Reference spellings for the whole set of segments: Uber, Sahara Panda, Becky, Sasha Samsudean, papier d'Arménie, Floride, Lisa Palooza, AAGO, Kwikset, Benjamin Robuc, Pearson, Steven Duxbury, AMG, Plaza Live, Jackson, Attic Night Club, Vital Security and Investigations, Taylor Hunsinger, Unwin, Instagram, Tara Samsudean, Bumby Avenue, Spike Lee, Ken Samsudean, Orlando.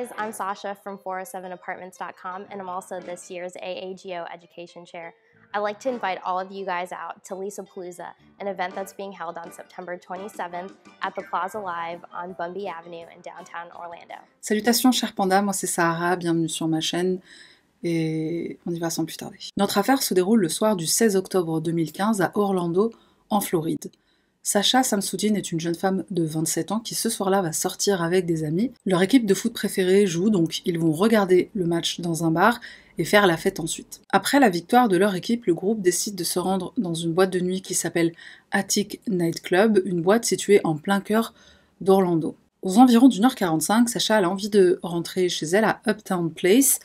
guys. I'm Sasha from 407apartments.com, and I'm also this year's AAGO Education Chair. I'd like to invite all of you guys out to Lisa Palooza, an event that's being held on September 27th at the Plaza Live on Bumby Avenue in downtown Orlando. Salutations chers pandas, moi c'est Sahara, bienvenue sur ma chaîne et on y va sans plus tarder. Notre affaire se déroule le soir du 16 octobre 2015 à Orlando, en Floride. Sasha Samsudean est une jeune femme de 27 ans qui ce soir-là va sortir avec des amis. Leur équipe de foot préférée joue, donc ils vont regarder le match dans un bar et faire la fête ensuite. Après la victoire de leur équipe, le groupe décide de se rendre dans une boîte de nuit qui s'appelle Attic Night Club, une boîte située en plein cœur d'Orlando. Aux environs d'1h45, Sasha a envie de rentrer chez elle à Uptown Place,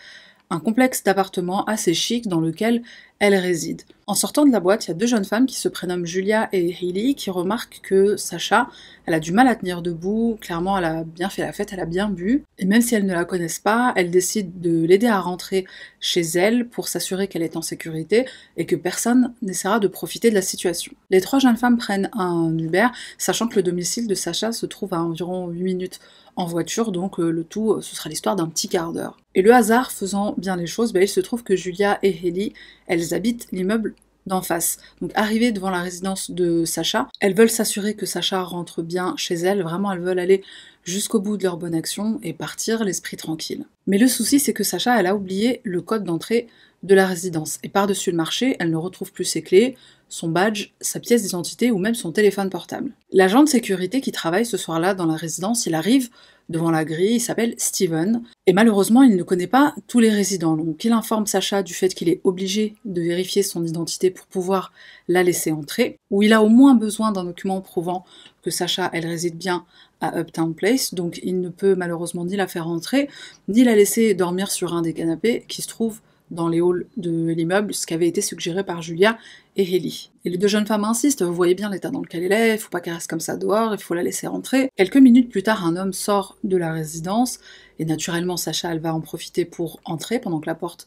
un complexe d'appartements assez chic dans lequel elle réside. En sortant de la boîte, il y a deux jeunes femmes qui se prénomment Julia et Hailey qui remarquent que Sasha, elle a du mal à tenir debout, clairement elle a bien fait la fête, elle a bien bu, et même si elles ne la connaissent pas, elles décident de l'aider à rentrer chez elle pour s'assurer qu'elle est en sécurité et que personne n'essaiera de profiter de la situation. Les trois jeunes femmes prennent un Uber, sachant que le domicile de Sasha se trouve à environ 8 minutes en voiture, donc le tout, ce sera l'histoire d'un petit quart d'heure. Et le hasard faisant bien les choses, il se trouve que Julia et Hailey, elles habitent l'immeuble d'en face. Donc arrivées devant la résidence de Sasha, elles veulent s'assurer que Sasha rentre bien chez elle, vraiment elles veulent aller jusqu'au bout de leur bonne action et partir l'esprit tranquille. Mais le souci c'est que Sasha, elle a oublié le code d'entrée de la résidence et par-dessus le marché, elle ne retrouve plus ses clés, son badge, sa pièce d'identité ou même son téléphone portable. L'agent de sécurité qui travaille ce soir-là dans la résidence, il arrive devant la grille, il s'appelle Steven, et malheureusement il ne connaît pas tous les résidents, donc il informe Sasha du fait qu'il est obligé de vérifier son identité pour pouvoir la laisser entrer, ou il a au moins besoin d'un document prouvant que Sasha, elle réside bien à Uptown Place, donc il ne peut malheureusement ni la faire entrer, ni la laisser dormir sur un des canapés qui se trouve dans les halls de l'immeuble, ce qui avait été suggéré par Julia et Hailey. Et les deux jeunes femmes insistent, vous voyez bien l'état dans lequel elle est, il faut pas qu'elle reste comme ça dehors, il faut la laisser rentrer. Quelques minutes plus tard, un homme sort de la résidence, et naturellement Sasha, elle va en profiter pour entrer pendant que la porte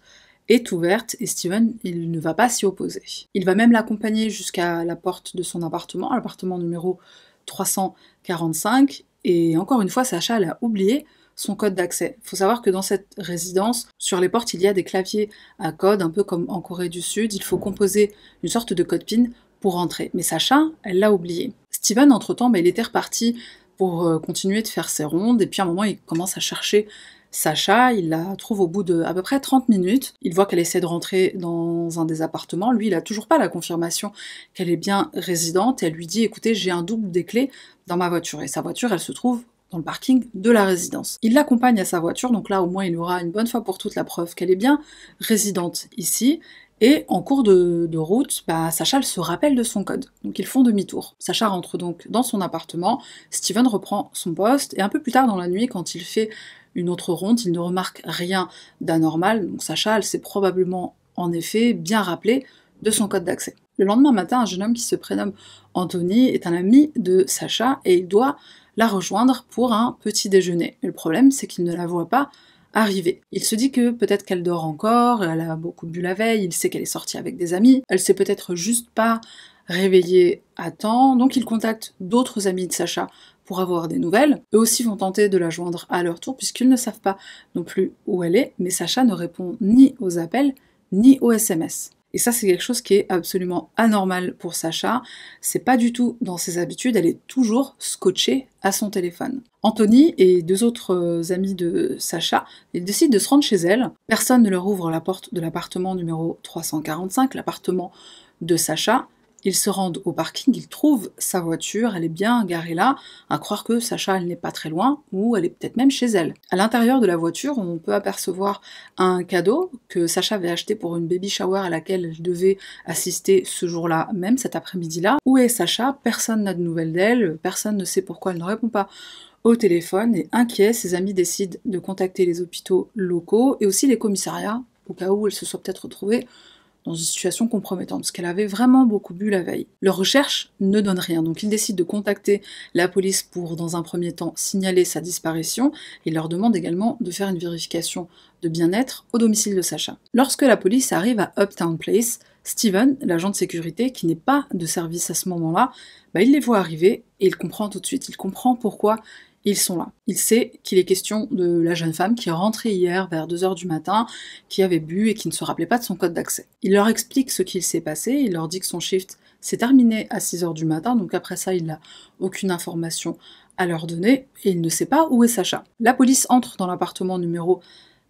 est ouverte, et Steven, il ne va pas s'y opposer. Il va même l'accompagner jusqu'à la porte de son appartement, l'appartement numéro 345, et encore une fois, Sasha, elle a oublié son code d'accès. Il faut savoir que dans cette résidence, sur les portes, il y a des claviers à code, un peu comme en Corée du Sud, il faut composer une sorte de code PIN pour rentrer. Mais Sasha, elle l'a oublié. Steven, entre-temps, il était reparti pour continuer de faire ses rondes, et puis à un moment, il commence à chercher Sasha, il la trouve au bout de à peu près 30 minutes, il voit qu'elle essaie de rentrer dans un des appartements, lui il a toujours pas la confirmation qu'elle est bien résidente, et elle lui dit écoutez j'ai un double des clés dans ma voiture, et sa voiture elle se trouve dans le parking de la résidence. Il l'accompagne à sa voiture, donc là au moins il aura une bonne fois pour toute la preuve qu'elle est bien résidente ici, et en cours de route, Sasha elle se rappelle de son code, donc ils font demi-tour. Sasha rentre donc dans son appartement, Steven reprend son poste, et un peu plus tard dans la nuit quand il fait une autre ronde, il ne remarque rien d'anormal, donc Sasha, elle s'est probablement en effet bien rappelée de son code d'accès. Le lendemain matin, un jeune homme qui se prénomme Anthony est un ami de Sasha et il doit la rejoindre pour un petit déjeuner. Et le problème, c'est qu'il ne la voit pas arriver. Il se dit que peut-être qu'elle dort encore, elle a beaucoup bu la veille, il sait qu'elle est sortie avec des amis, elle s'est peut-être juste pas réveillée à temps, donc il contacte d'autres amis de Sasha pour avoir des nouvelles. Eux aussi vont tenter de la joindre à leur tour puisqu'ils ne savent pas non plus où elle est, mais Sasha ne répond ni aux appels ni aux SMS. Et ça c'est quelque chose qui est absolument anormal pour Sasha, c'est pas du tout dans ses habitudes, elle est toujours scotchée à son téléphone. Anthony et deux autres amis de Sasha, ils décident de se rendre chez elle, personne ne leur ouvre la porte de l'appartement numéro 345, l'appartement de Sasha. Ils se rendent au parking, ils trouvent sa voiture, elle est bien garée là, à croire que Sasha, elle n'est pas très loin, ou elle est peut-être même chez elle. À l'intérieur de la voiture, on peut apercevoir un cadeau que Sasha avait acheté pour une baby shower à laquelle elle devait assister ce jour-là, même cet après-midi-là. Où est Sasha? Personne n'a de nouvelles d'elle, personne ne sait pourquoi elle ne répond pas au téléphone, et inquiet, ses amis décident de contacter les hôpitaux locaux, et aussi les commissariats, au cas où elle se soit peut-être retrouvée dans une situation compromettante, parce qu'elle avait vraiment beaucoup bu la veille. Leurs recherches ne donnent rien, donc ils décident de contacter la police pour, dans un premier temps, signaler sa disparition. Ils leur demandent également de faire une vérification de bien-être au domicile de Sasha. Lorsque la police arrive à Uptown Place, Steven, l'agent de sécurité, qui n'est pas de service à ce moment-là, il les voit arriver et il comprend tout de suite. Il comprend pourquoi ils sont là. Il sait qu'il est question de la jeune femme qui est rentrée hier vers 2h du matin, qui avait bu et qui ne se rappelait pas de son code d'accès. Il leur explique ce qu'il s'est passé, il leur dit que son shift s'est terminé à 6h du matin, donc après ça il n'a aucune information à leur donner et il ne sait pas où est Sasha. La police entre dans l'appartement numéro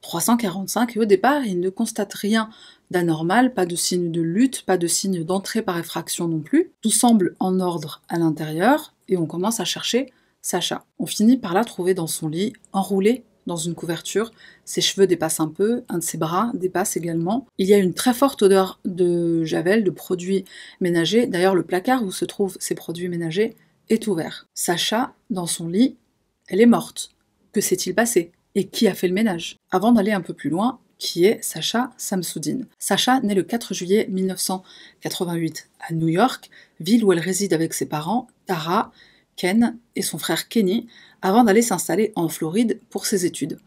345 et au départ il ne constate rien d'anormal, pas de signe de lutte, pas de signe d'entrée par effraction non plus. Tout semble en ordre à l'intérieur et on commence à chercher Sasha. On finit par la trouver dans son lit, enroulée dans une couverture, ses cheveux dépassent un peu, un de ses bras dépasse également. Il y a une très forte odeur de javel, de produits ménagers, d'ailleurs le placard où se trouvent ces produits ménagers est ouvert. Sasha, dans son lit, elle est morte. Que s'est-il passé ? Et qui a fait le ménage ? Avant d'aller un peu plus loin, qui est Sasha Samsudean. Sasha naît le 4 juillet 1988 à New York, ville où elle réside avec ses parents, Tara, Ken et son frère Kenny, avant d'aller s'installer en Floride pour ses études.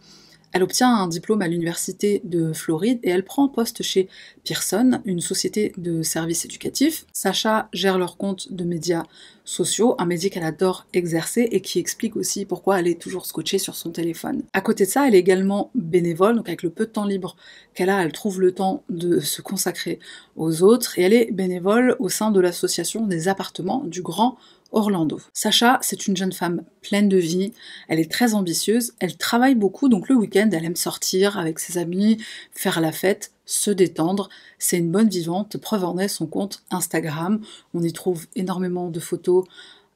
Elle obtient un diplôme à l'université de Floride et elle prend poste chez Pearson, une société de services éducatifs. Sasha gère leur compte de médias sociaux, un métier qu'elle adore exercer et qui explique aussi pourquoi elle est toujours scotchée sur son téléphone. À côté de ça, elle est également bénévole, donc avec le peu de temps libre qu'elle a, elle trouve le temps de se consacrer aux autres et elle est bénévole au sein de l'association des appartements du Grand Orlando. Sasha, c'est une jeune femme pleine de vie, elle est très ambitieuse, elle travaille beaucoup, donc le week-end, elle aime sortir avec ses amis, faire la fête, se détendre. C'est une bonne vivante, preuve en est son compte Instagram. On y trouve énormément de photos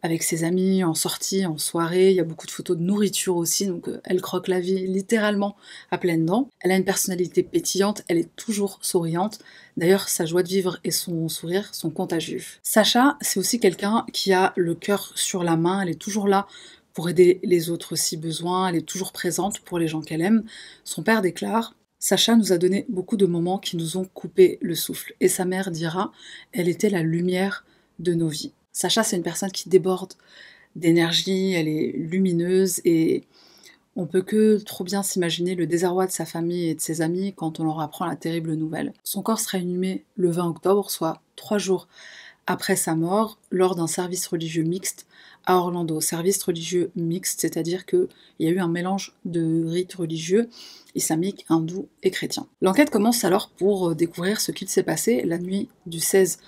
avec ses amis, en sortie, en soirée. Il y a beaucoup de photos de nourriture aussi, donc elle croque la vie littéralement à pleines dents. Elle a une personnalité pétillante, elle est toujours souriante. D'ailleurs, sa joie de vivre et son sourire sont contagieux. Sasha, c'est aussi quelqu'un qui a le cœur sur la main, elle est toujours là pour aider les autres si besoin, elle est toujours présente pour les gens qu'elle aime. Son père déclare « Sasha nous a donné beaucoup de moments qui nous ont coupé le souffle. » Et sa mère dira « Elle était la lumière de nos vies. » Sasha, c'est une personne qui déborde d'énergie, elle est lumineuse et on peut que trop bien s'imaginer le désarroi de sa famille et de ses amis quand on leur apprend la terrible nouvelle. Son corps sera inhumé le 20 octobre, soit 3 jours après sa mort, lors d'un service religieux mixte à Orlando. Service religieux mixte, c'est-à-dire qu'il y a eu un mélange de rites religieux, islamiques, hindous et chrétiens. L'enquête commence alors pour découvrir ce qu'il s'est passé la nuit du 16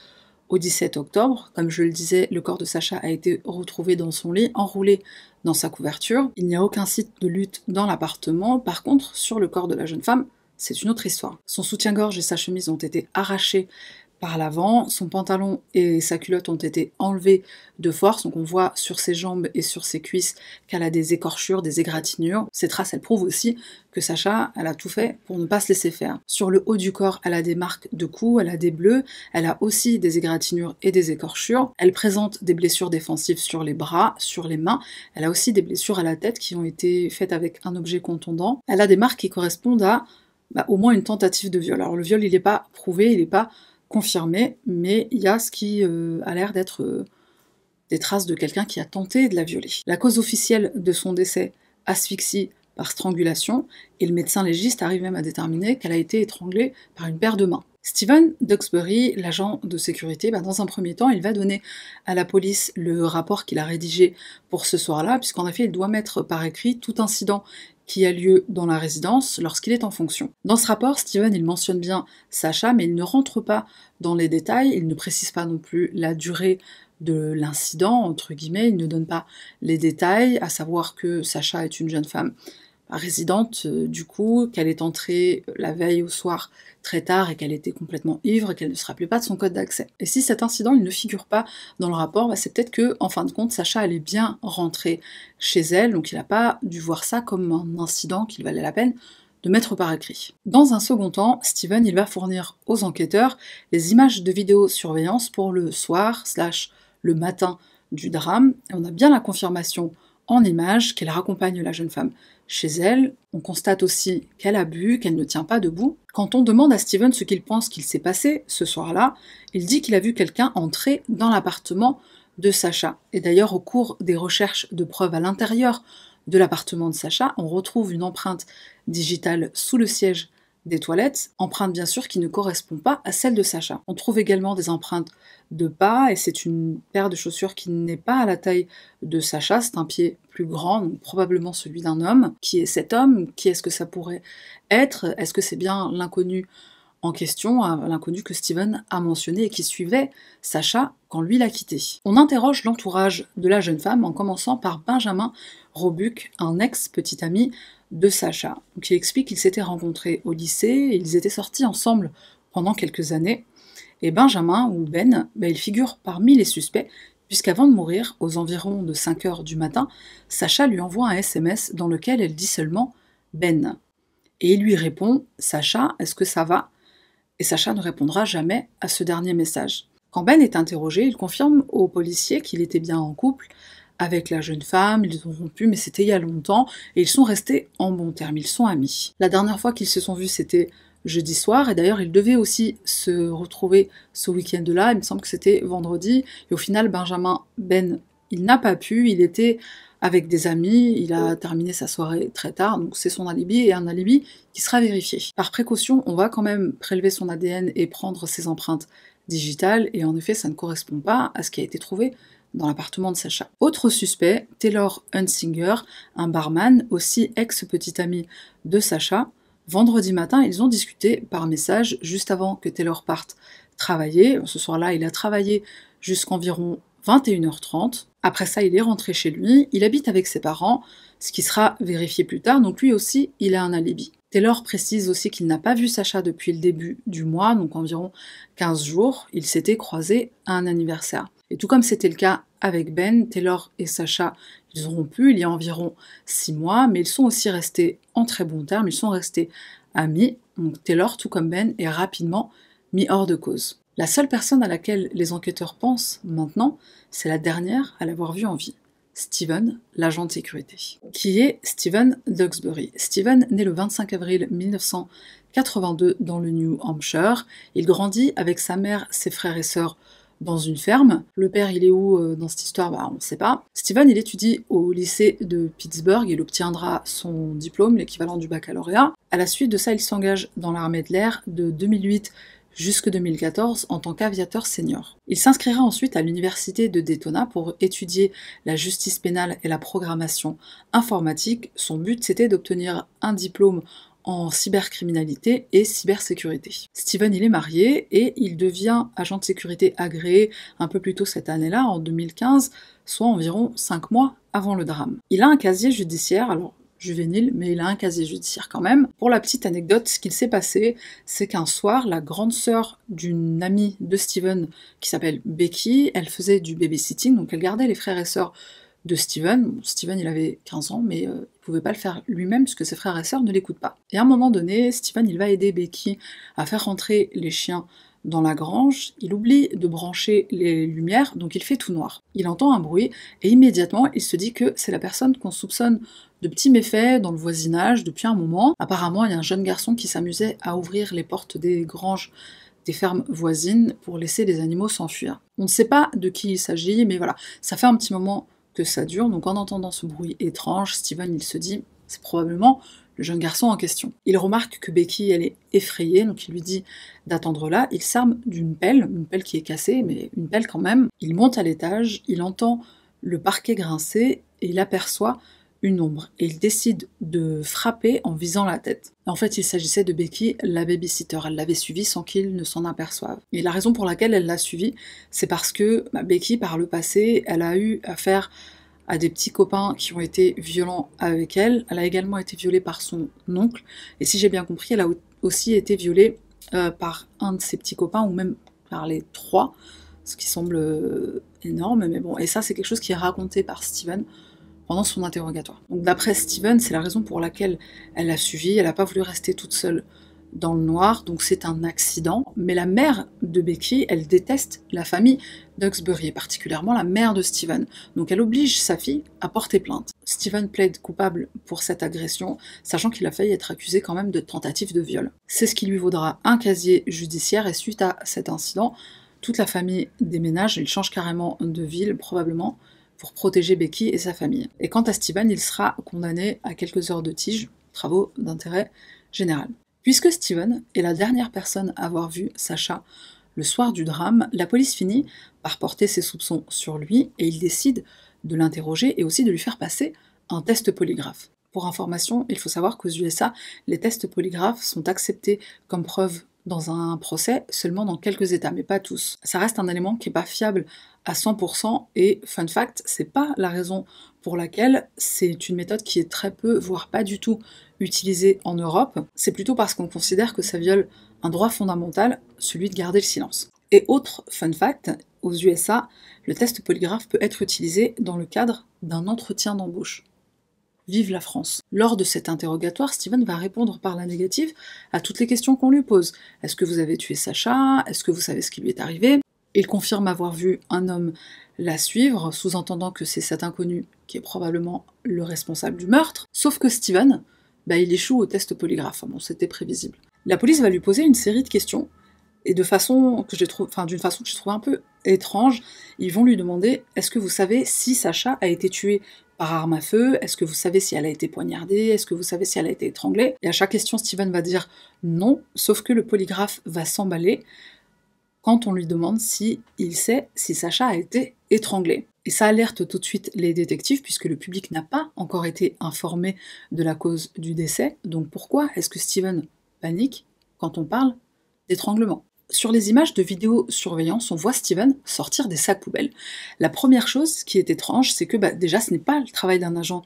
au 17 octobre, comme je le disais, le corps de Sasha a été retrouvé dans son lit, enroulé dans sa couverture. Il n'y a aucun site de lutte dans l'appartement. Par contre, sur le corps de la jeune femme, c'est une autre histoire. Son soutien-gorge et sa chemise ont été arrachés par l'avant, son pantalon et sa culotte ont été enlevés de force, donc on voit sur ses jambes et sur ses cuisses qu'elle a des écorchures, des égratignures. Ces traces, elles prouvent aussi que Sasha, elle a tout fait pour ne pas se laisser faire. Sur le haut du corps, elle a des marques de coups, elle a des bleus, elle a aussi des égratignures et des écorchures. Elle présente des blessures défensives sur les bras, sur les mains. Elle a aussi des blessures à la tête qui ont été faites avec un objet contondant. Elle a des marques qui correspondent à au moins une tentative de viol. Alors le viol, il n'est pas prouvé, il n'est pas confirmé, mais il y a ce qui a l'air d'être des traces de quelqu'un qui a tenté de la violer. La cause officielle de son décès, asphyxie par strangulation, et le médecin légiste arrive même à déterminer qu'elle a été étranglée par une paire de mains. Steven Duxbury, l'agent de sécurité, dans un premier temps, il va donner à la police le rapport qu'il a rédigé pour ce soir-là, puisqu'en effet, il doit mettre par écrit tout incident qui a lieu dans la résidence lorsqu'il est en fonction. Dans ce rapport, Steven, il mentionne bien Sasha, mais il ne rentre pas dans les détails, il ne précise pas non plus la durée de l'incident, entre guillemets, il ne donne pas les détails, à savoir que Sasha est une jeune femme résidente, du coup, qu'elle est entrée la veille au soir très tard et qu'elle était complètement ivre et qu'elle ne se rappelait pas de son code d'accès. Et si cet incident il ne figure pas dans le rapport, c'est peut-être que, en fin de compte, Sasha elle est bien rentrée chez elle, donc il n'a pas dû voir ça comme un incident qu'il valait la peine de mettre par écrit. Dans un second temps, Steven il va fournir aux enquêteurs les images de vidéosurveillance pour le soir / le matin du drame, et on a bien la confirmation en images qu'elle raccompagne la jeune femme chez elle. On constate aussi qu'elle a bu, qu'elle ne tient pas debout. Quand on demande à Steven ce qu'il pense qu'il s'est passé ce soir-là, il dit qu'il a vu quelqu'un entrer dans l'appartement de Sasha. Et d'ailleurs, au cours des recherches de preuves à l'intérieur de l'appartement de Sasha, on retrouve une empreinte digitale sous le siège des toilettes, empreinte bien sûr qui ne correspond pas à celle de Sasha. On trouve également des empreintes de pas, et c'est une paire de chaussures qui n'est pas à la taille de Sasha, c'est un pied plus grand, donc probablement celui d'un homme. Qui est cet homme? Qui est-ce que ça pourrait être? Est-ce que c'est bien l'inconnu en question, l'inconnu que Steven a mentionné et qui suivait Sasha quand lui l'a quitté? On interroge l'entourage de la jeune femme en commençant par Benjamin Robuc, un ex-petit ami de Sasha. Donc il explique qu'ils s'étaient rencontrés au lycée, et ils étaient sortis ensemble pendant quelques années, et Benjamin, ou Ben, il figure parmi les suspects, puisqu'avant de mourir, aux environs de 5 heures du matin, Sasha lui envoie un SMS dans lequel elle dit seulement « Ben ». Et il lui répond « Sasha, est-ce que ça va ?» Et Sasha ne répondra jamais à ce dernier message. Quand Ben est interrogé, il confirme aux policiers qu'il était bien en couple avec la jeune femme, ils ont rompu, mais c'était il y a longtemps, et ils sont restés en bons termes, ils sont amis. La dernière fois qu'ils se sont vus, c'était jeudi soir, et d'ailleurs ils devaient aussi se retrouver ce week-end-là, il me semble que c'était vendredi, et au final Ben, il n'a pas pu, il était avec des amis, il a terminé sa soirée très tard, donc c'est son alibi, et un alibi qui sera vérifié. Par précaution, on va quand même prélever son ADN et prendre ses empreintes digitales, et en effet ça ne correspond pas à ce qui a été trouvé dans l'appartement de Sasha. Autre suspect, Taylor Hunsinger, un barman, aussi ex-petit ami de Sasha. Vendredi matin, ils ont discuté par message juste avant que Taylor parte travailler. Ce soir-là, il a travaillé jusqu'environ 21h30. Après ça, il est rentré chez lui. Il habite avec ses parents, ce qui sera vérifié plus tard. Donc lui aussi, il a un alibi. Taylor précise aussi qu'il n'a pas vu Sasha depuis le début du mois, donc environ 15 jours. Ils s'étaient croisés à un anniversaire. Et tout comme c'était le cas avec Ben, Taylor et Sasha, ils ont rompu il y a environ 6 mois, mais ils sont aussi restés en très bons termes, ils sont restés amis. Donc Taylor, tout comme Ben, est rapidement mis hors de cause. La seule personne à laquelle les enquêteurs pensent maintenant, c'est la dernière à l'avoir vue en vie, Steven, l'agent de sécurité. Qui est Steven Duxbury? Steven naît le 25 avril 1982 dans le New Hampshire. Il grandit avec sa mère, ses frères et sœurs dans une ferme. Le père, il est où dans cette histoire? On ne sait pas. Steven, il étudie au lycée de Pittsburgh, il obtiendra son diplôme, l'équivalent du baccalauréat. À la suite de ça, il s'engage dans l'armée de l'air de 2008 jusque 2014 en tant qu'aviateur senior. Il s'inscrira ensuite à l'université de Daytona pour étudier la justice pénale et la programmation informatique. Son but, c'était d'obtenir un diplôme en cybercriminalité et cybersécurité. Steven, il est marié et il devient agent de sécurité agréé un peu plus tôt cette année-là, en 2015, soit environ 5 mois avant le drame. Il a un casier judiciaire, alors juvénile, mais il a un casier judiciaire quand même. Pour la petite anecdote, ce qu'il s'est passé, c'est qu'un soir, la grande sœur d'une amie de Steven, qui s'appelle Becky, elle faisait du babysitting, donc elle gardait les frères et sœurs de Steven. Bon, Steven, il avait 15 ans, mais il pouvait pas le faire lui-même puisque ses frères et sœurs ne l'écoutent pas. Et à un moment donné, Steven, il va aider Becky à faire rentrer les chiens dans la grange. Il oublie de brancher les lumières, donc il fait tout noir. Il entend un bruit et immédiatement, il se dit que c'est la personne qu'on soupçonne de petits méfaits dans le voisinage depuis un moment. Apparemment, il y a un jeune garçon qui s'amusait à ouvrir les portes des granges des fermes voisines pour laisser les animaux s'enfuir. On ne sait pas de qui il s'agit, mais voilà, ça fait un petit moment que ça dure, donc en entendant ce bruit étrange, Steven, il se dit, c'est probablement le jeune garçon en question. Il remarque que Becky, elle est effrayée, donc il lui dit d'attendre là. Il s'arme d'une pelle, une pelle qui est cassée, mais une pelle quand même. Il monte à l'étage, il entend le parquet grincer, et il aperçoit une ombre, et il décide de frapper en visant la tête. En fait, il s'agissait de Becky, la babysitter. Elle l'avait suivie sans qu'il ne s'en aperçoive. Et la raison pour laquelle elle l'a suivie, c'est parce que Becky, par le passé, elle a eu affaire à des petits copains qui ont été violents avec elle. Elle a également été violée par son oncle. Et si j'ai bien compris, elle a aussi été violée par un de ses petits copains, ou même par les trois, ce qui semble énorme. Mais bon, et ça, c'est quelque chose qui est raconté par Steven pendant son interrogatoire. Donc d'après Steven, c'est la raison pour laquelle elle l'a suivi, elle n'a pas voulu rester toute seule dans le noir, donc c'est un accident. Mais la mère de Becky, elle déteste la famille Duxbury, et particulièrement la mère de Steven, donc elle oblige sa fille à porter plainte. Steven plaide coupable pour cette agression, sachant qu'il a failli être accusé quand même de tentative de viol. C'est ce qui lui vaudra un casier judiciaire, et suite à cet incident, toute la famille déménage, il change carrément de ville, probablement, pour protéger Becky et sa famille. Et quant à Steven, il sera condamné à quelques heures de tige, travaux d'intérêt général. Puisque Steven est la dernière personne à avoir vu Sasha le soir du drame, la police finit par porter ses soupçons sur lui et il décide de l'interroger et aussi de lui faire passer un test polygraphe. Pour information, il faut savoir qu'aux USA, les tests polygraphes sont acceptés comme preuve dans un procès seulement dans quelques États, mais pas tous. Ça reste un élément qui n'est pas fiable à 100% et, fun fact, c'est pas la raison pour laquelle c'est une méthode qui est très peu, voire pas du tout, utilisée en Europe. C'est plutôt parce qu'on considère que ça viole un droit fondamental, celui de garder le silence. Et autre fun fact, aux USA, le test polygraphe peut être utilisé dans le cadre d'un entretien d'embauche. Vive la France! Lors de cet interrogatoire, Steven va répondre par la négative à toutes les questions qu'on lui pose. Est-ce que vous avez tué Sasha? Est-ce que vous savez ce qui lui est arrivé? Il confirme avoir vu un homme la suivre, sous-entendant que c'est cet inconnu qui est probablement le responsable du meurtre. Sauf que Steven, il échoue au test polygraphe. Bon, c'était prévisible. La police va lui poser une série de questions, et de façon que je trouve un peu étrange, ils vont lui demander « Est-ce que vous savez si Sasha a été tuée par arme à feu? Est-ce que vous savez si elle a été poignardée? Est-ce que vous savez si elle a été étranglée ?» Et à chaque question, Steven va dire « Non », sauf que le polygraphe va s'emballer quand on lui demande si il sait si Sasha a été étranglée. Et ça alerte tout de suite les détectives, puisque le public n'a pas encore été informé de la cause du décès. Donc pourquoi est-ce que Steven panique quand on parle d'étranglement? Sur les images de vidéosurveillance, on voit Steven sortir des sacs poubelles. La première chose qui est étrange, c'est que déjà ce n'est pas le travail d'un agent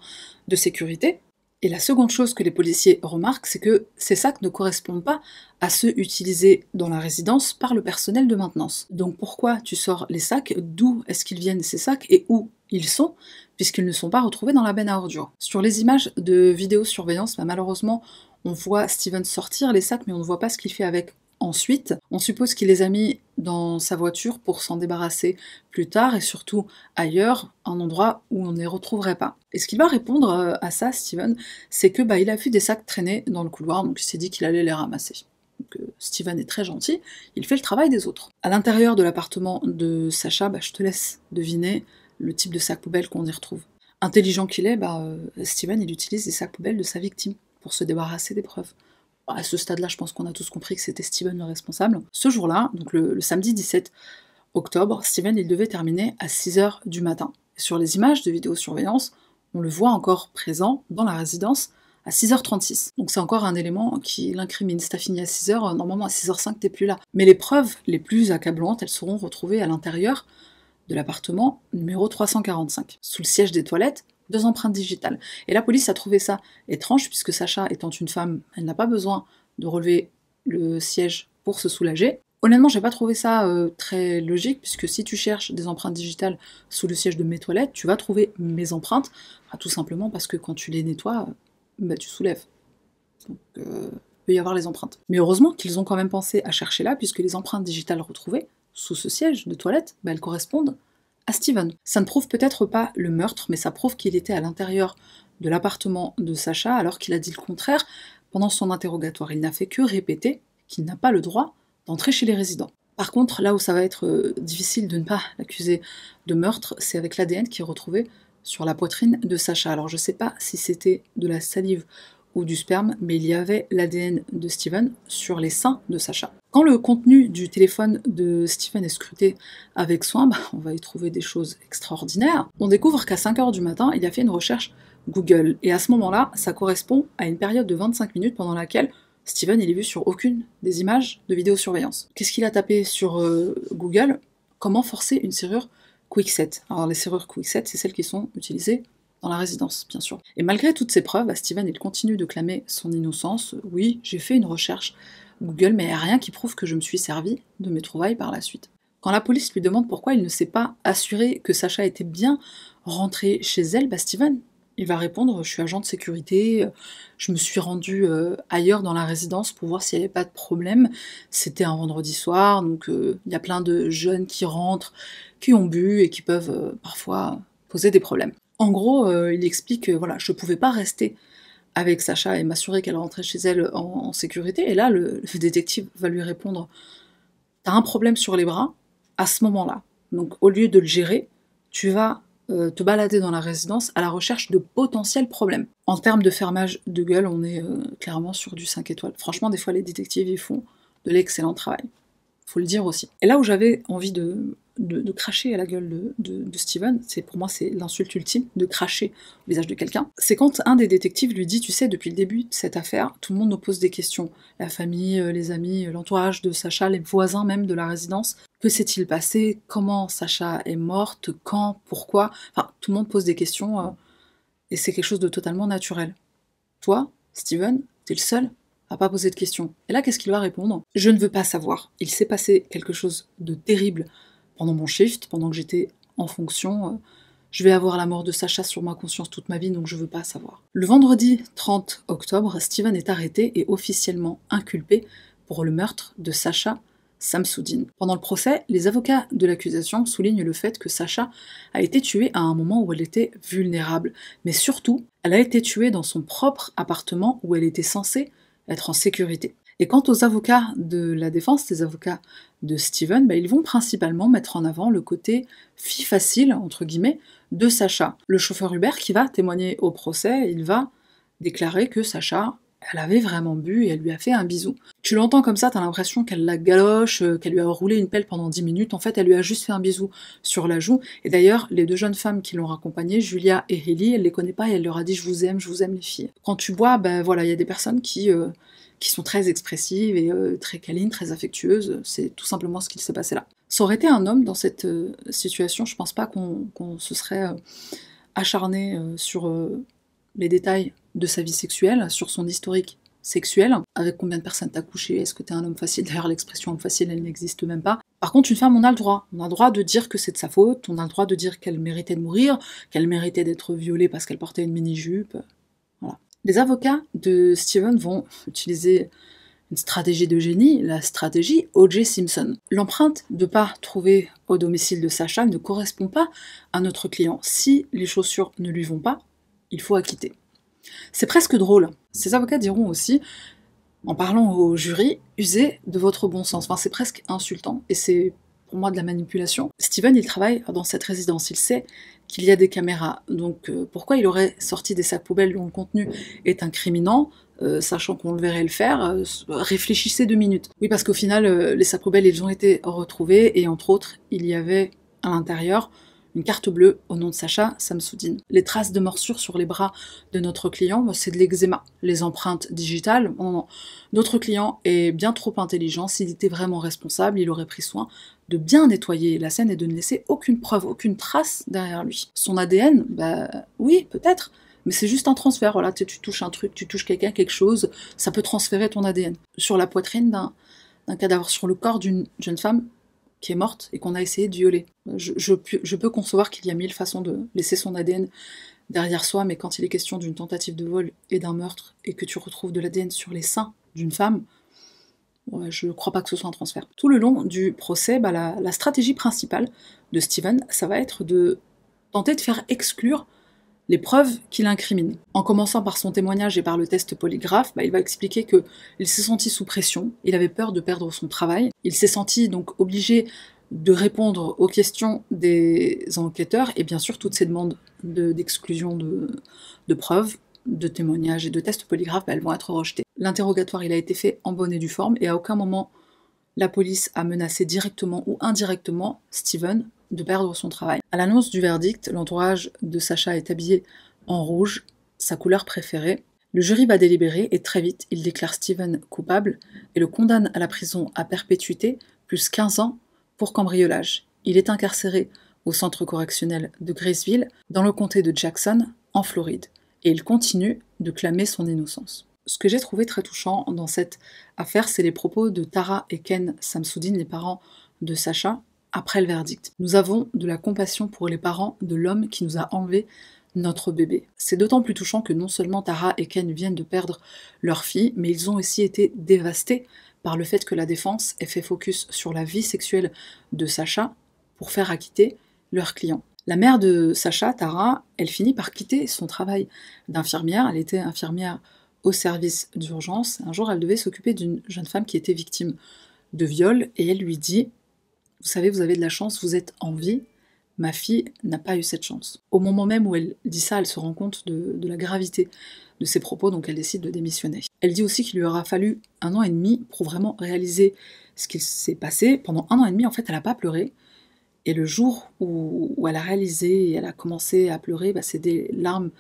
de sécurité. Et la seconde chose que les policiers remarquent, c'est que ces sacs ne correspondent pas à ceux utilisés dans la résidence par le personnel de maintenance. Donc pourquoi tu sors les sacs? D'où est-ce qu'ils viennent ces sacs et où ils sont, puisqu'ils ne sont pas retrouvés dans la benne à ordures? Sur les images de vidéosurveillance, malheureusement, on voit Steven sortir les sacs, mais on ne voit pas ce qu'il fait avec. Ensuite, on suppose qu'il les a mis dans sa voiture pour s'en débarrasser plus tard et surtout ailleurs, un endroit où on ne les retrouverait pas. Et ce qu'il va répondre à ça, Steven, c'est que il a vu des sacs traîner dans le couloir, donc il s'est dit qu'il allait les ramasser. Donc, Steven est très gentil, il fait le travail des autres. À l'intérieur de l'appartement de Sasha, je te laisse deviner le type de sac poubelle qu'on y retrouve. Intelligent qu'il est, Steven il utilise les sacs poubelles de sa victime pour se débarrasser des preuves. À ce stade-là, je pense qu'on a tous compris que c'était Steven le responsable. Ce jour-là, donc le samedi 17 octobre, Steven il devait terminer à 6 h du matin. Sur les images de vidéosurveillance, on le voit encore présent dans la résidence à 6 h 36. Donc c'est encore un élément qui l'incrimine. Si t'as fini à 6 h, normalement à 6 h 05, t'es plus là. Mais les preuves les plus accablantes, elles seront retrouvées à l'intérieur de l'appartement numéro 345, sous le siège des toilettes. 2 empreintes digitales. Et la police a trouvé ça étrange, puisque Sasha étant une femme, elle n'a pas besoin de relever le siège pour se soulager. Honnêtement, j'ai pas trouvé ça très logique, puisque si tu cherches des empreintes digitales sous le siège de mes toilettes, tu vas trouver mes empreintes, tout simplement parce que quand tu les nettoies, tu soulèves. Donc il peut y avoir les empreintes. Mais heureusement qu'ils ont quand même pensé à chercher là, puisque les empreintes digitales retrouvées sous ce siège de toilette, elles correspondent à Steven. Ça ne prouve peut-être pas le meurtre, mais ça prouve qu'il était à l'intérieur de l'appartement de Sasha, alors qu'il a dit le contraire pendant son interrogatoire. Il n'a fait que répéter qu'il n'a pas le droit d'entrer chez les résidents. Par contre, là où ça va être difficile de ne pas l'accuser de meurtre, c'est avec l'ADN qui est retrouvé sur la poitrine de Sasha. Alors je ne sais pas si c'était de la salive ou du sperme, mais il y avait l'ADN de Steven sur les seins de Sasha. Quand le contenu du téléphone de Steven est scruté avec soin, on va y trouver des choses extraordinaires. On découvre qu'à 5 h du matin, il a fait une recherche Google. Et à ce moment-là, ça correspond à une période de 25 minutes pendant laquelle Steven il est vu sur aucune des images de vidéosurveillance. Qu'est-ce qu'il a tapé sur Google? Comment forcer une serrure Kwikset? Alors les serrures Kwikset, c'est celles qui sont utilisées dans la résidence, bien sûr. Et malgré toutes ces preuves, Steven il continue de clamer son innocence. Oui, j'ai fait une recherche Google, mais il n'y a rien qui prouve que je me suis servi de mes trouvailles par la suite. Quand la police lui demande pourquoi il ne s'est pas assuré que Sasha était bien rentrée chez elle, Steven il va répondre « Je suis agent de sécurité, je me suis rendu ailleurs dans la résidence pour voir s'il n'y avait pas de problème. C'était un vendredi soir, donc il y a plein de jeunes qui rentrent, qui ont bu et qui peuvent parfois poser des problèmes. » En gros, il explique « je ne pouvais pas rester avec Sasha et m'assurer qu'elle rentrait chez elle en sécurité. » Et là, le détective va lui répondre « T'as un problème sur les bras à ce moment-là. Donc, au lieu de le gérer, tu vas te balader dans la résidence à la recherche de potentiels problèmes. En termes de fermage de gueule, on est clairement sur du 5 étoiles. Franchement, des fois, les détectives, ils font de l'excellent travail. Faut le dire aussi. Et là où j'avais envie de cracher à la gueule de Steven, pour moi c'est l'insulte ultime, de cracher au visage de quelqu'un, c'est quand un des détectives lui dit, tu sais, depuis le début de cette affaire, tout le monde nous pose des questions, la famille, les amis, l'entourage de Sasha, les voisins même de la résidence, que s'est-il passé, comment Sasha est morte, quand, pourquoi, enfin tout le monde pose des questions, et c'est quelque chose de totalement naturel. Toi, Steven, t'es le seul à pas poser de questions. Et là, qu'est-ce qu'il va répondre? Je ne veux pas savoir, il s'est passé quelque chose de terrible pendant mon shift, pendant que j'étais en fonction, je vais avoir la mort de Sasha sur ma conscience toute ma vie, donc je veux pas savoir. Le vendredi 30 octobre, Steven est arrêté et officiellement inculpé pour le meurtre de Sasha Samsudean. Pendant le procès, les avocats de l'accusation soulignent le fait que Sasha a été tuée à un moment où elle était vulnérable, mais surtout, elle a été tuée dans son propre appartement où elle était censée être en sécurité. Et quant aux avocats de la défense, les avocats de Steven, ils vont principalement mettre en avant le côté « fille facile » entre guillemets de Sasha. Le chauffeur Uber qui va témoigner au procès, il va déclarer que Sasha, elle avait vraiment bu et elle lui a fait un bisou. Tu l'entends comme ça, t'as l'impression qu'elle la galoche, qu'elle lui a roulé une pelle pendant 10 minutes, en fait elle lui a juste fait un bisou sur la joue. Et d'ailleurs, les deux jeunes femmes qui l'ont raccompagnée, Julia et Hailey, elle les connaît pas et elle leur a dit « je vous aime les filles ». Quand tu bois, voilà, il y a des personnes qui sont très expressives et très câlines, très affectueuses, c'est tout simplement ce qu'il s'est passé là. Ça aurait été un homme dans cette situation, je pense pas qu'on se serait acharné sur les détails de sa vie sexuelle, sur son historique sexuel, avec combien de personnes t'as couché, est-ce que t'es un homme facile, d'ailleurs l'expression homme facile elle n'existe même pas. Par contre une femme on a le droit de dire que c'est de sa faute, on a le droit de dire qu'elle méritait de mourir, qu'elle méritait d'être violée parce qu'elle portait une mini-jupe, voilà. Les avocats de Steven vont utiliser une stratégie de génie, la stratégie O.J. Simpson. L'empreinte de pas trouvée au domicile de Sasha ne correspond pas à notre client. Si les chaussures ne lui vont pas, il faut acquitter. C'est presque drôle. Ces avocats diront aussi, en parlant au jury, usez de votre bon sens. Enfin, c'est presque insultant et c'est pour moi de la manipulation. Steven, il travaille dans cette résidence, il sait qu'il y a des caméras, donc pourquoi il aurait sorti des sacs poubelles dont le contenu est incriminant, sachant qu'on le verrait le faire, réfléchissez 2 minutes. Oui, parce qu'au final, les sacs poubelles, ils ont été retrouvés, et entre autres, il y avait à l'intérieur une carte bleue au nom de Sasha Samsudean. Les traces de morsures sur les bras de notre client, c'est de l'eczéma. Les empreintes digitales, non, non. Notre client est bien trop intelligent, s'il était vraiment responsable, il aurait pris soin de bien nettoyer la scène et de ne laisser aucune preuve, aucune trace derrière lui. Son ADN, oui, peut-être, mais c'est juste un transfert, voilà, tu touches un truc, tu touches quelqu'un, quelque chose, ça peut transférer ton ADN. Sur la poitrine d'un cadavre, sur le corps d'une jeune femme qui est morte et qu'on a essayé de violer. Je peux concevoir qu'il y a mille façons de laisser son ADN derrière soi, mais quand il est question d'une tentative de vol et d'un meurtre, et que tu retrouves de l'ADN sur les seins d'une femme, ouais, je ne crois pas que ce soit un transfert. Tout le long du procès, la stratégie principale de Steven, ça va être de tenter de faire exclure les preuves qui l'incriminent. En commençant par son témoignage et par le test polygraphe, il va expliquer qu'il s'est senti sous pression, il avait peur de perdre son travail, il s'est senti donc obligé de répondre aux questions des enquêteurs, et bien sûr toutes ces demandes d'exclusion de preuves, de témoignages et de tests polygraphes, elles vont être rejetées. L'interrogatoire, il a été fait en bonne et due forme, et à aucun moment la police a menacé directement ou indirectement Steven de perdre son travail. À l'annonce du verdict, l'entourage de Sasha est habillé en rouge, sa couleur préférée. Le jury va délibérer et très vite, il déclare Steven coupable et le condamne à la prison à perpétuité, plus 15 ans pour cambriolage. Il est incarcéré au centre correctionnel de Graceville, dans le comté de Jackson, en Floride, et il continue de clamer son innocence. Ce que j'ai trouvé très touchant dans cette affaire, c'est les propos de Tara et Ken Samsudean, les parents de Sasha, après le verdict. Nous avons de la compassion pour les parents de l'homme qui nous a enlevé notre bébé. C'est d'autant plus touchant que non seulement Tara et Ken viennent de perdre leur fille, mais ils ont aussi été dévastés par le fait que la défense ait fait focus sur la vie sexuelle de Sasha pour faire acquitter leur client. La mère de Sasha, Tara, elle finit par quitter son travail d'infirmière. Elle était infirmière au service d'urgence. Un jour, elle devait s'occuper d'une jeune femme qui était victime de viol et elle lui dit « Vous savez, vous avez de la chance, vous êtes en vie, Ma fille n'a pas eu cette chance. Au moment même où elle dit ça, elle se rend compte de la gravité de ses propos, donc elle décide de démissionner. Elle dit aussi qu'il lui aura fallu 1 an et demi pour vraiment réaliser ce qu'il s'est passé. Pendant 1 an et demi, en fait, elle n'a pas pleuré. Et le jour où elle a réalisé et elle a commencé à pleurer, bah, c'est des larmes,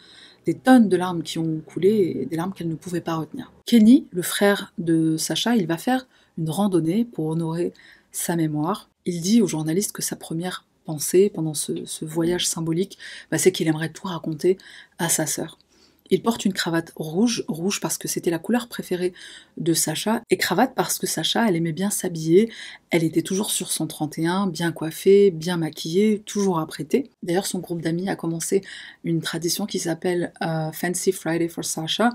des tonnes de larmes qui ont coulé, et des larmes qu'elle ne pouvait pas retenir. Kenny, le frère de Sasha, il va faire une randonnée pour honorer sa mémoire. Il dit aux journalistes que sa première pensée pendant ce voyage symbolique, bah, c'est qu'il aimerait tout raconter à sa sœur. Il porte une cravate rouge parce que c'était la couleur préférée de Sasha, et cravate parce que Sasha, elle aimait bien s'habiller, elle était toujours sur son 31, bien coiffée, bien maquillée, toujours apprêtée. D'ailleurs, son groupe d'amis a commencé une tradition qui s'appelle Fancy Friday for Sasha.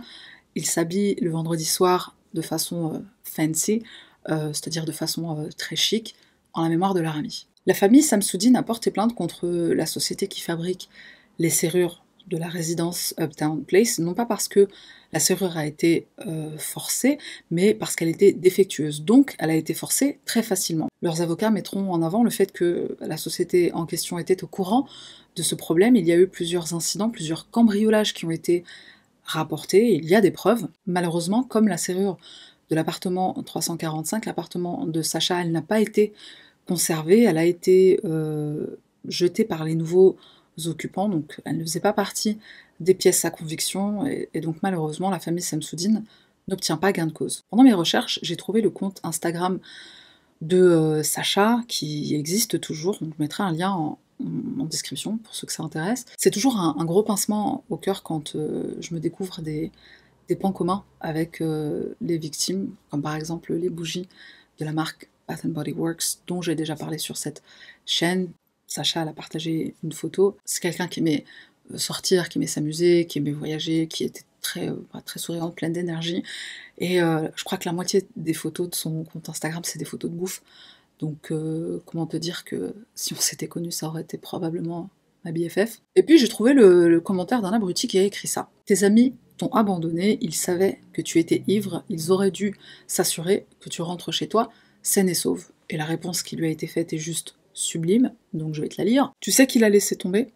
Il s'habille le vendredi soir de façon fancy, c'est-à-dire de façon très chic, en la mémoire de leur ami. La famille Samsudean a porté plainte contre la société qui fabrique les serrures de la résidence Uptown Place, non pas parce que la serrure a été forcée, mais parce qu'elle était défectueuse. Donc, elle a été forcée très facilement. Leurs avocats mettront en avant le fait que la société en question était au courant de ce problème. Il y a eu plusieurs incidents, plusieurs cambriolages qui ont été rapportés. Il y a des preuves. Malheureusement, comme la serrure de l'appartement 345, l'appartement de Sasha, elle n'a pas été conservée. Elle a été jetée par les nouveaux occupants, donc elle ne faisait pas partie des pièces à conviction, et donc malheureusement la famille Samsudean n'obtient pas gain de cause. Pendant mes recherches, j'ai trouvé le compte Instagram de Sasha qui existe toujours, donc je mettrai un lien en description pour ceux que ça intéresse. C'est toujours un gros pincement au cœur quand je me découvre des points communs avec les victimes, comme par exemple les bougies de la marque Bath & Body Works dont j'ai déjà parlé sur cette chaîne. Sasha, elle a partagé une photo. C'est quelqu'un qui aimait sortir, qui aimait s'amuser, qui aimait voyager, qui était très, très souriante, pleine d'énergie. Et je crois que la moitié des photos de son compte Instagram, c'est des photos de bouffe. Donc comment te dire que si on s'était connus, ça aurait été probablement ma BFF. Et puis j'ai trouvé le commentaire d'un abruti qui a écrit ça. « Tes amis t'ont abandonné, ils savaient que tu étais ivre, ils auraient dû s'assurer que tu rentres chez toi, saine et sauve. » Et la réponse qui lui a été faite est juste sublime, donc je vais te la lire. « Tu sais qu'il a laissé tomber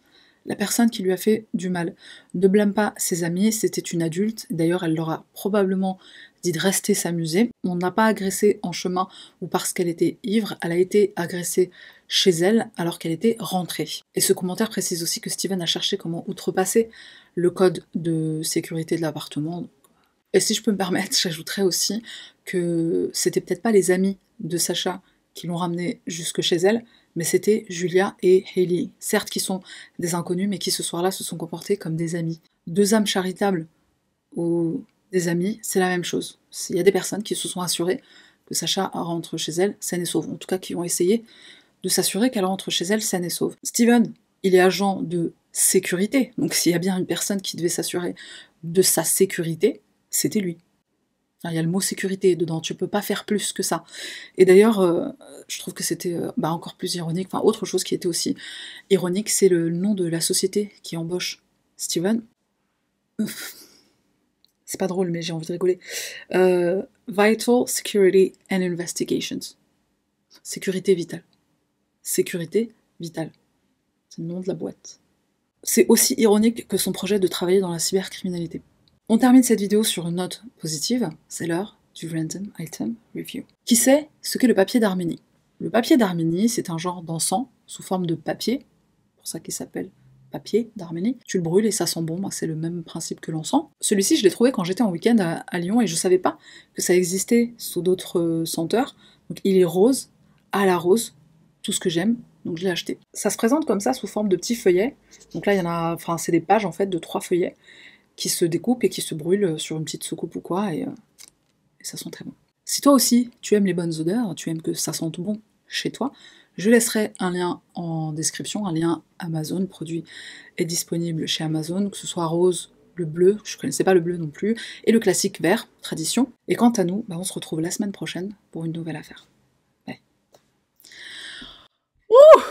la personne qui lui a fait du mal. Ne blâme pas ses amis, c'était une adulte. D'ailleurs, elle leur a probablement dit de rester s'amuser. On n'a pas agressé en chemin ou parce qu'elle était ivre. Elle a été agressée chez elle alors qu'elle était rentrée. » Et ce commentaire précise aussi que Steven a cherché comment outrepasser le code de sécurité de l'appartement. Et si je peux me permettre, j'ajouterais aussi que c'était peut-être pas les amis de Sasha qui l'ont ramenée jusque chez elle, mais c'était Julia et Hailey, certes qui sont des inconnus, mais qui ce soir-là se sont comportés comme des amis. Deux âmes charitables ou des amis, c'est la même chose. Il y a des personnes qui se sont assurées que Sasha rentre chez elle saine et sauve, en tout cas qui ont essayé de s'assurer qu'elle rentre chez elle saine et sauve. Steven, il est agent de sécurité, donc s'il y a bien une personne qui devait s'assurer de sa sécurité, c'était lui. Il y a le mot sécurité dedans, tu peux pas faire plus que ça. Et d'ailleurs, je trouve que c'était encore plus ironique. Enfin, autre chose qui était aussi ironique, c'est le nom de la société qui embauche Steven. C'est pas drôle, mais j'ai envie de rigoler. Vital Security and Investigations. Sécurité vitale. Sécurité vitale. C'est le nom de la boîte. C'est aussi ironique que son projet de travailler dans la cybercriminalité. On termine cette vidéo sur une note positive, c'est l'heure du Random Item Review. Qui sait ce qu'est le papier d'Arménie? Le papier d'Arménie, c'est un genre d'encens sous forme de papier, pour ça qu'il s'appelle papier d'Arménie. Tu le brûles et ça sent bon, c'est le même principe que l'encens. Celui-ci, je l'ai trouvé quand j'étais en week-end à Lyon et je savais pas que ça existait sous d'autres senteurs. Donc il est rose, à la rose, tout ce que j'aime, donc je l'ai acheté. Ça se présente comme ça sous forme de petits feuillets. Donc là, il y en a, enfin, c'est des pages en fait de 3 feuillets. Qui se découpe et qui se brûle sur une petite soucoupe ou quoi, et ça sent très bon. Si toi aussi, tu aimes les bonnes odeurs, tu aimes que ça sente bon chez toi, je laisserai un lien en description, un lien Amazon, le produit est disponible chez Amazon, que ce soit rose, le bleu, je ne connaissais pas le bleu non plus, et le classique vert, tradition. Et quant à nous, on se retrouve la semaine prochaine pour une nouvelle affaire. Bye. Ouh.